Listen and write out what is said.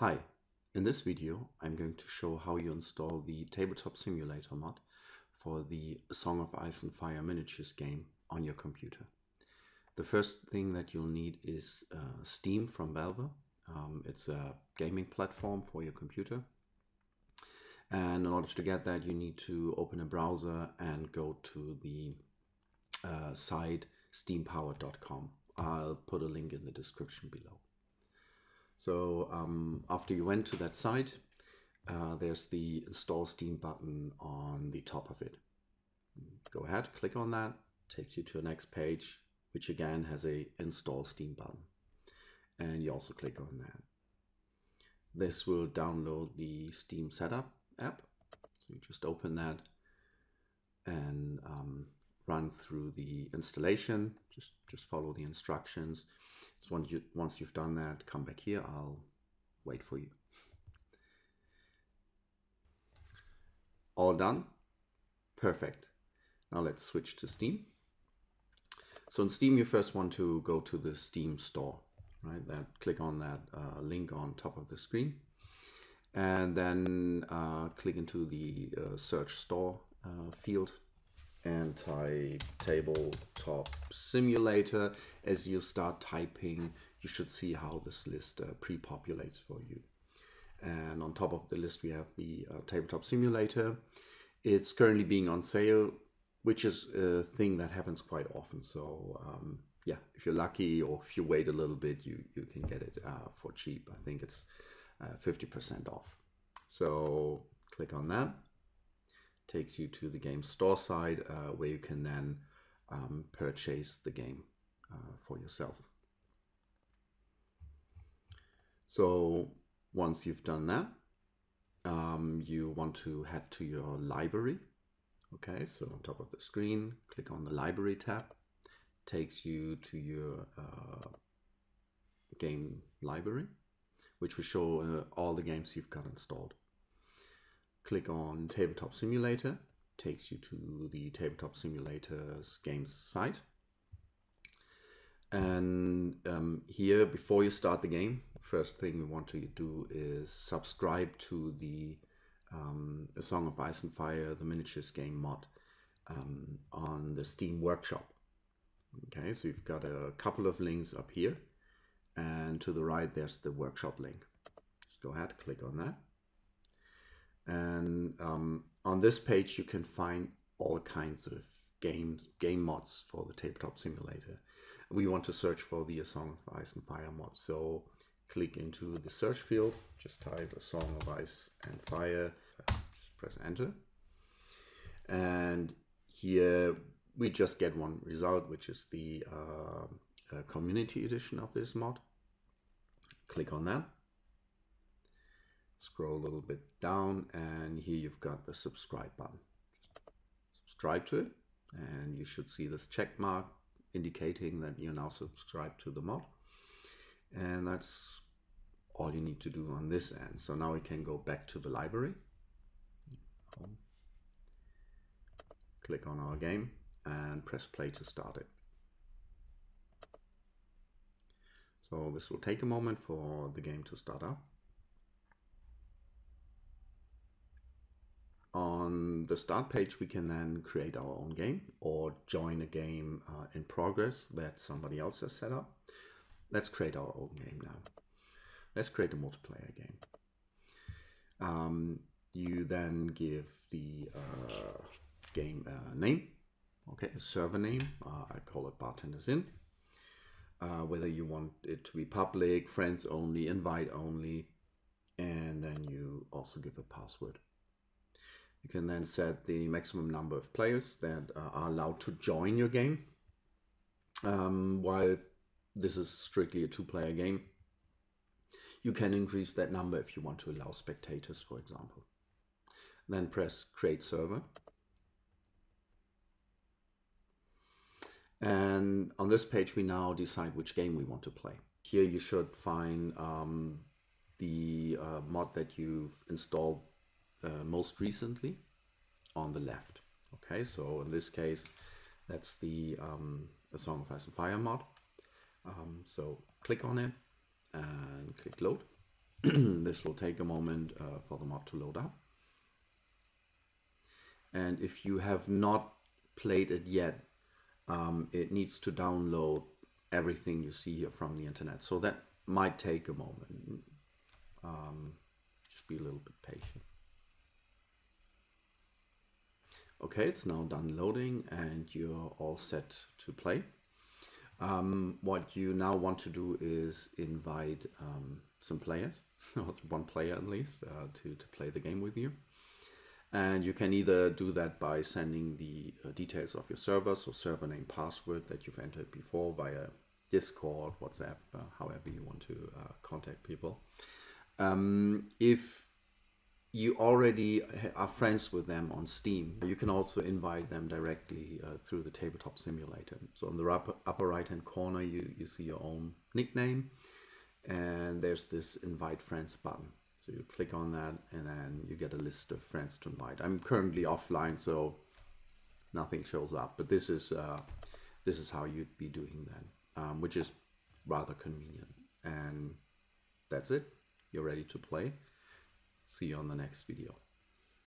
Hi, in this video I'm going to show how you install the Tabletop Simulator mod for the Song of Ice and Fire miniatures game on your computer. The first thing that you'll need is Steam from Valve. It's a gaming platform for your computer, and in order to get that you need to open a browser and go to the site steampowered.com. I'll put a link in the description below. So after you went to that site, there's the Install Steam button on the top of it. Go ahead, click on that, takes you to the next page, which again has a Install Steam button. And you also click on that. This will download the Steam Setup app. So you just open that and run through the installation. Just follow the instructions. So once you've done that, come back here. I'll wait for you. All done. Perfect. Now let's switch to Steam. So in Steam, you first want to go to the Steam store, right? Click on that link on top of the screen, and then click into the search store field. Tabletop Simulator. As you start typing, you should see how this list pre-populates for you. And on top of the list, we have the Tabletop Simulator. It's currently being on sale, which is a thing that happens quite often. So yeah, if you're lucky or if you wait a little bit, you can get it for cheap. I think it's 50% off. So click on that. Takes you to the game store side where you can then purchase the game for yourself. So once you've done that, you want to head to your library. Okay, so on top of the screen, click on the library tab. Takes you to your game library, which will show all the games you've got installed. Click on Tabletop Simulator, takes you to the Tabletop Simulator's games site. And here, before you start the game, first thing we want to do is subscribe to the Song of Ice and Fire, the miniatures game mod on the Steam Workshop. Okay, so you've got a couple of links up here, and to the right there's the workshop link. Just go ahead, click on that. And on this page, you can find all kinds of game mods for the Tabletop Simulator. We want to search for the Song of Ice and Fire mod. So click into the search field, just type a Song of Ice and Fire, just press enter. And here we just get one result, which is the community edition of this mod. Click on that. Scroll a little bit down, and here you've got the subscribe button. Subscribe to it, and you should see this check mark indicating that you're now subscribed to the mod. And that's all you need to do on this end. So now we can go back to the library. Click on our game and press play to start it. So this will take a moment for the game to start up. On the start page, we can then create our own game or join a game in progress that somebody else has set up. Let's create our own game now. Let's create a multiplayer game. You then give the game a name, okay, a server name. I call it Bartender's Inn. Whether you want it to be public, friends only, invite only, and then you also give a password. You can then set the maximum number of players that are allowed to join your game. While this is strictly a two-player game, you can increase that number if you want to allow spectators, for example. Then press Create Server. And on this page, we now decide which game we want to play. Here you should find the mod that you've installed most recently on the left. Okay, so in this case, that's the Song of Ice and Fire mod. So click on it and click load. This will take a moment for the mod to load up. And if you have not played it yet, it needs to download everything you see here from the internet. So that might take a moment. Just be a little bit patient. Okay, it's now done loading and you're all set to play. What you now want to do is invite some players, or one player at least, to play the game with you. And you can either do that by sending the details of your server, so server name, password that you've entered before via Discord, WhatsApp, however you want to contact people. If you already are friends with them on Steam, you can also invite them directly through the Tabletop Simulator. So in the upper right-hand corner, you see your own nickname, and there's this Invite Friends button. So you click on that, and then you get a list of friends to invite. I'm currently offline, so nothing shows up. But this is how you'd be doing that, which is rather convenient. And that's it. You're ready to play. See you on the next video.